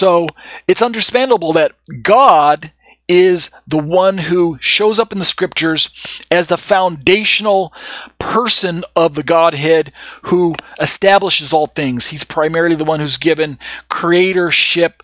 So it's understandable that God is the one who shows up in the scriptures as the foundational person of the Godhead who establishes all things. He's primarily the one who's given creatorship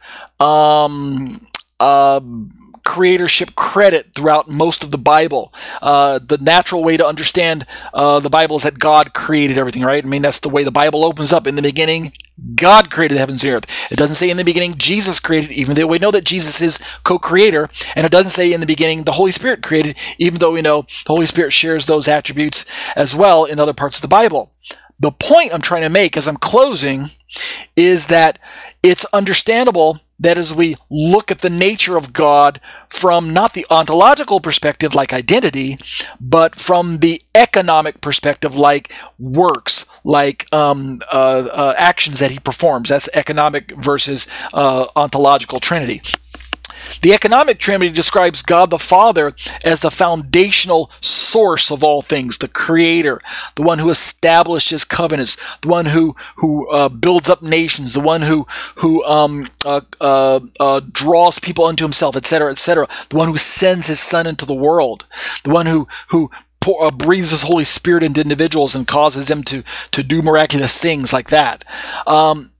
credit throughout most of the Bible. The natural way to understand the Bible is that God created everything, right? I mean, that's the way the Bible opens up. In the beginning, God created the heavens and the earth. It doesn't say in the beginning Jesus created, even though we know that Jesus is co-creator, and it doesn't say in the beginning the Holy Spirit created, even though we know the Holy Spirit shares those attributes as well in other parts of the Bible. The point I'm trying to make as I'm closing is that it's understandable that as we look at the nature of God from not the ontological perspective like identity, but from the economic perspective like works, like actions that he performs. That's economic versus ontological trinity. The economic trinity describes God the Father as the foundational source of all things, the creator, the one who establishes covenants, the one who builds up nations, the one who draws people unto himself, etc., etc., the one who sends his son into the world, the one who breathes his Holy Spirit into individuals and causes them to do miraculous things like that.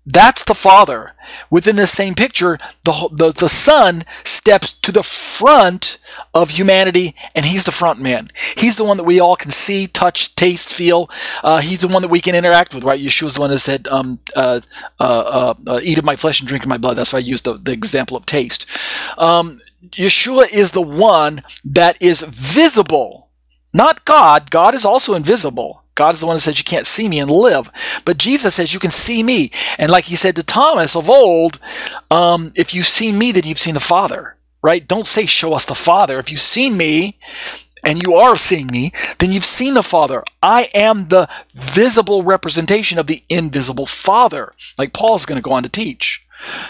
That's the Father. Within this same picture, the Son steps to the front of humanity, and he's the front man. He's the one that we all can see, touch, taste, feel. He's the one that we can interact with, right? Yeshua's the one that said, eat of my flesh and drink of my blood. That's why I used the example of taste. Yeshua is the one that is visible, not God. God is also invisible. God is the one who says you can't see me and live. But Jesus says you can see me. And like he said to Thomas of old, if you've seen me, then you've seen the Father, right? Don't say show us the Father. If you've seen me, and you are seeing me, then you've seen the Father. I am the visible representation of the invisible Father, like Paul's going to go on to teach.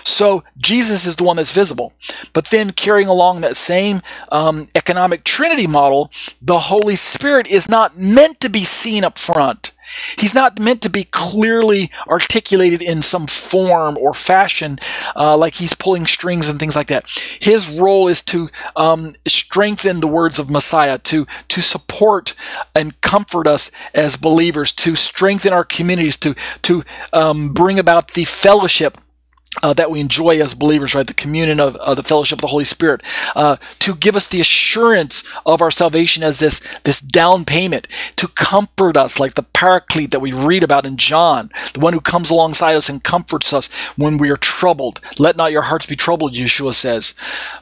So Jesus is the one that's visible. But then carrying along that same economic Trinity model, the Holy Spirit is not meant to be seen up front. He's not meant to be clearly articulated in some form or fashion, like he's pulling strings and things like that. His role is to strengthen the words of Messiah, to support and comfort us as believers, to strengthen our communities, to bring about the fellowship that we enjoy as believers, right? The communion of the fellowship of the Holy Spirit, to give us the assurance of our salvation as this down payment, to comfort us like the paraclete that we read about in John, the one who comes alongside us and comforts us when we are troubled. Let not your hearts be troubled, Yeshua says.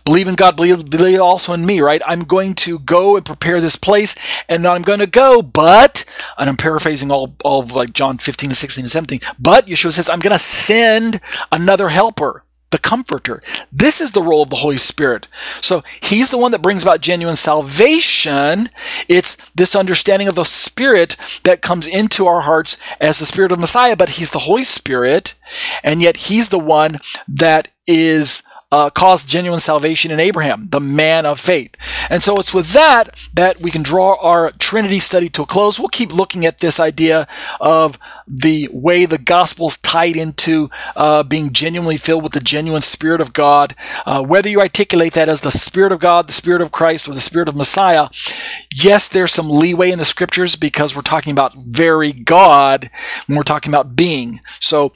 Believe in God, believe also in me, right? I'm going to go and prepare this place, and I'm going to go, but, and I'm paraphrasing all of like John 15 and 16 and 17, but Yeshua says, I'm going to send another helper, the comforter. This is the role of the Holy Spirit. So he's the one that brings about genuine salvation. It's this understanding of the Spirit that comes into our hearts as the Spirit of Messiah, but he's the Holy Spirit, and yet he's the one that is caused genuine salvation in Abraham, the man of faith. And so it's with that we can draw our Trinity study to a close. We'll keep looking at this idea of the way the Gospel's tied into being genuinely filled with the genuine Spirit of God. Whether you articulate that as the Spirit of God, the Spirit of Christ, or the Spirit of Messiah, yes, there's some leeway in the Scriptures because we're talking about very God when we're talking about being. So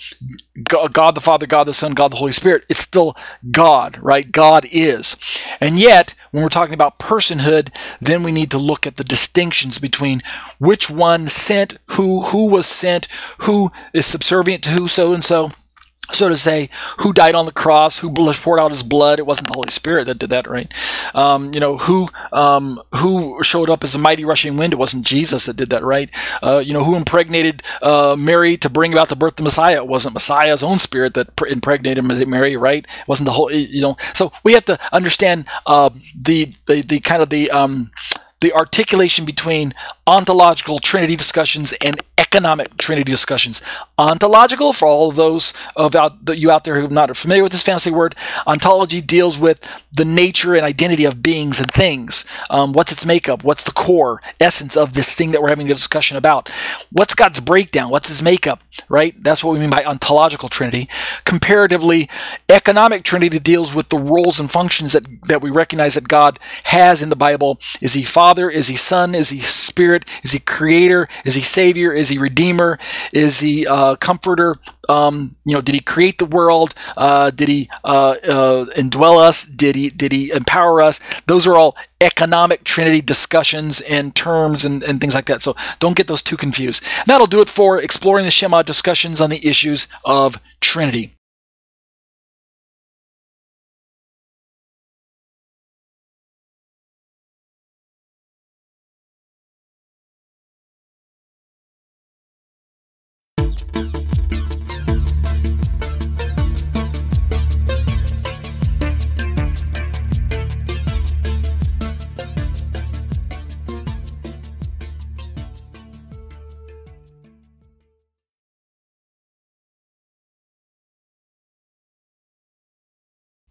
God the Father, God the Son, God the Holy Spirit, it's still God, right? God is. And yet, when we're talking about personhood, then we need to look at the distinctions between which one sent, who was sent, who is subservient to who, so-and-so. So to say, who died on the cross, who poured out his blood. It wasn't the Holy Spirit that did that, right? Who showed up as a mighty rushing wind. It wasn't Jesus that did that, right? Who impregnated Mary to bring about the birth of the Messiah. It wasn't Messiah's own spirit that impregnated Mary, right? It wasn't the whole, So we have to understand the articulation between ontological Trinity discussions and economic Trinity discussions. Ontological, for all of those of you out there who are not familiar with this fancy word, ontology deals with the nature and identity of beings and things. What's its makeup? What's the core essence of this thing that we're having a discussion about? What's God's breakdown? What's his makeup? right? That's what we mean by ontological Trinity. Comparatively, economic Trinity deals with the roles and functions that we recognize that God has in the Bible. Is he Father? Is he Son? Is he Spirit? Is he Creator? Is he Savior? Is he Redeemer? Is he Comforter? Did he create the world? Did he indwell us? Did he empower us? Those are all economic Trinity discussions and terms and things like that. So don't get those two confused. And that'll do it for exploring the Shema discussions on the issues of Trinity.